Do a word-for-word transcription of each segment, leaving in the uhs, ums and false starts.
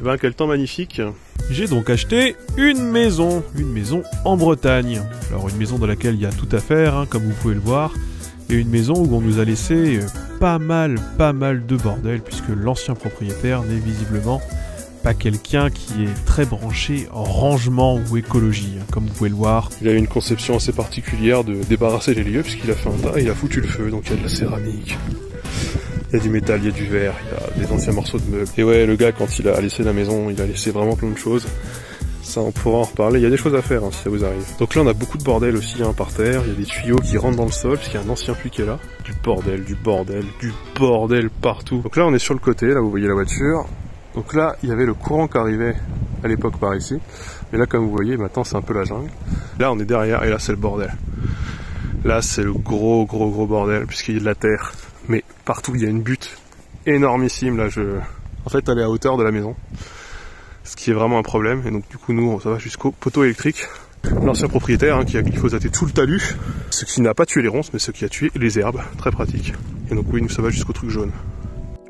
Eh ben quel temps magnifique. J'ai donc acheté une maison, une maison en Bretagne. Alors une maison dans laquelle il y a tout à faire, hein, comme vous pouvez le voir, et une maison où on nous a laissé pas mal, pas mal de bordel, puisque l'ancien propriétaire n'est visiblement pas quelqu'un qui est très branché en rangement ou écologie, hein, comme vous pouvez le voir. Il a une conception assez particulière de débarrasser les lieux, puisqu'il a fait un tas, il a foutu le feu, donc il y a de la céramique. Il y a du métal, il y a du verre, il y a des anciens morceaux de meubles. Et ouais, le gars, quand il a laissé la maison, il a laissé vraiment plein de choses. Ça, on pourra en reparler. Il y a des choses à faire, hein, si ça vous arrive. Donc là, on a beaucoup de bordel aussi, hein, par terre. Il y a des tuyaux qui rentrent dans le sol, parce qu'il y a un ancien puits qui est là. Du bordel, du bordel, du bordel partout. Donc là, on est sur le côté, là, vous voyez la voiture. Donc là, il y avait le courant qui arrivait à l'époque par ici. Mais là, comme vous voyez, maintenant, c'est un peu la jungle. Là, on est derrière, et là, c'est le bordel. Là, c'est le gros, gros, gros bordel, puisqu'il y a de la terre. Mais partout, il y a une butte énormissime, là, je... En fait, elle est à hauteur de la maison, ce qui est vraiment un problème. Et donc, du coup, nous, ça va jusqu'au poteau électrique. L'ancien propriétaire, hein, qui a glyphosaté tout le talus, ce qui n'a pas tué les ronces, mais ce qui a tué les herbes, très pratique. Et donc, oui, nous, ça va jusqu'au truc jaune.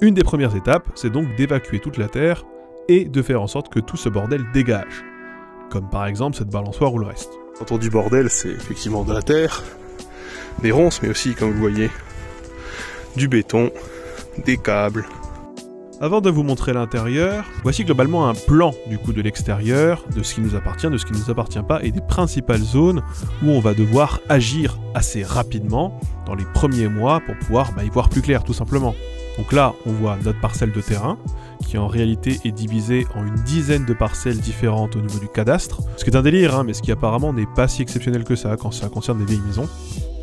Une des premières étapes, c'est donc d'évacuer toute la terre et de faire en sorte que tout ce bordel dégage. Comme par exemple cette balançoire ou le reste. Quand on dit bordel, c'est effectivement de la terre, des ronces, mais aussi, comme vous le voyez, du béton, des câbles. Avant de vous montrer l'intérieur, voici globalement un plan du coup de l'extérieur, de ce qui nous appartient, de ce qui ne nous appartient pas, et des principales zones où on va devoir agir assez rapidement dans les premiers mois pour pouvoir bah, y voir plus clair tout simplement. Donc là, on voit notre parcelle de terrain, qui en réalité est divisée en une dizaine de parcelles différentes au niveau du cadastre, ce qui est un délire, hein, mais ce qui apparemment n'est pas si exceptionnel que ça quand ça concerne les vieilles maisons.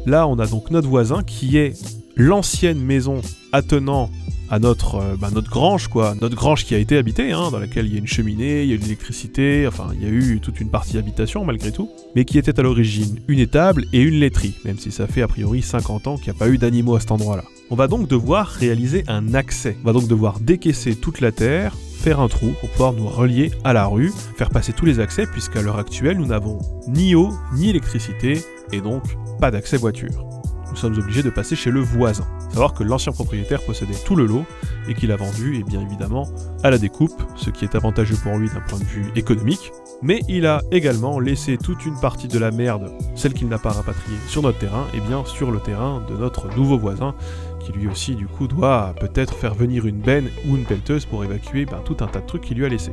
Là, on a donc notre voisin qui est l'ancienne maison attenant à notre, euh, bah, notre grange, quoi. Notre grange qui a été habitée, hein, dans laquelle il y a une cheminée, il y a eu de l'électricité, enfin, il y a eu toute une partie habitation malgré tout, mais qui était à l'origine une étable et une laiterie, même si ça fait a priori cinquante ans qu'il n'y a pas eu d'animaux à cet endroit-là. On va donc devoir réaliser un accès. On va donc devoir décaisser toute la terre, faire un trou pour pouvoir nous relier à la rue, faire passer tous les accès, puisqu'à l'heure actuelle, nous n'avons ni eau, ni électricité, et donc pas d'accès voiture. Nous sommes obligés de passer chez le voisin. Savoir que l'ancien propriétaire possédait tout le lot et qu'il a vendu, et bien évidemment, à la découpe, ce qui est avantageux pour lui d'un point de vue économique. Mais il a également laissé toute une partie de la merde, celle qu'il n'a pas rapatriée, sur notre terrain, et bien sur le terrain de notre nouveau voisin, qui lui aussi, du coup, doit peut-être faire venir une benne ou une pelleteuse pour évacuer ben, tout un tas de trucs qu'il lui a laissé.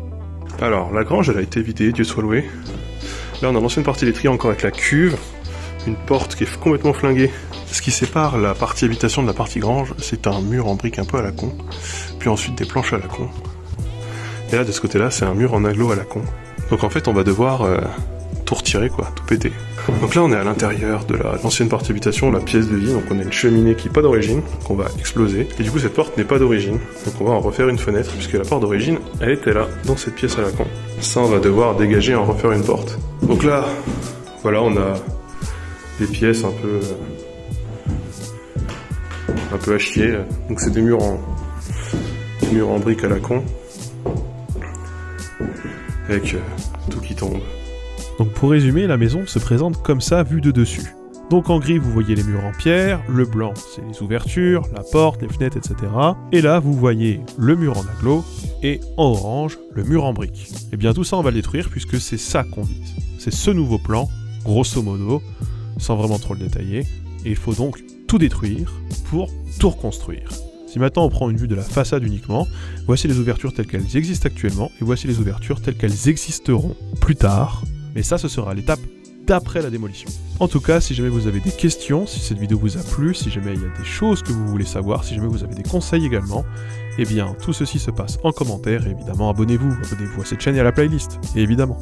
Alors, la grange, elle a été vidée, Dieu soit loué. Là, on a l'ancienne partie d'étrier encore avec la cuve, une porte qui est complètement flinguée. Ce qui sépare la partie habitation de la partie grange, c'est un mur en briques un peu à la con, puis ensuite des planches à la con. Et là, de ce côté-là, c'est un mur en agglo à la con. Donc en fait, on va devoir euh, tout retirer, quoi, tout péter. Donc là, on est à l'intérieur de l'ancienne la, partie habitation, la pièce de vie, donc on a une cheminée qui n'est pas d'origine, qu'on va exploser. Et du coup, cette porte n'est pas d'origine, donc on va en refaire une fenêtre, puisque la porte d'origine, elle était là, dans cette pièce à la con. Ça, on va devoir dégager et en refaire une porte. Donc là, voilà, on a des pièces un peu... Euh, un peu à chier, là. Donc c'est des murs en des murs en briques à la con, avec euh, tout qui tombe. Donc pour résumer, la maison se présente comme ça, vue de dessus. Donc en gris, vous voyez les murs en pierre, le blanc, c'est les ouvertures, la porte, les fenêtres, et cetera. Et là, vous voyez le mur en agglo, et en orange, le mur en briques. Et bien tout ça, on va le détruire, puisque c'est ça qu'on vise. C'est ce nouveau plan, grosso modo, sans vraiment trop le détailler, et il faut donc tout détruire pour tout reconstruire. Si maintenant on prend une vue de la façade uniquement, voici les ouvertures telles qu'elles existent actuellement et voici les ouvertures telles qu'elles existeront plus tard. Mais ça, ce sera l'étape d'après la démolition. En tout cas, si jamais vous avez des questions, si cette vidéo vous a plu, si jamais il y a des choses que vous voulez savoir, si jamais vous avez des conseils également, eh bien tout ceci se passe en commentaire. Et évidemment, abonnez-vous, abonnez-vous à cette chaîne et à la playlist, et évidemment.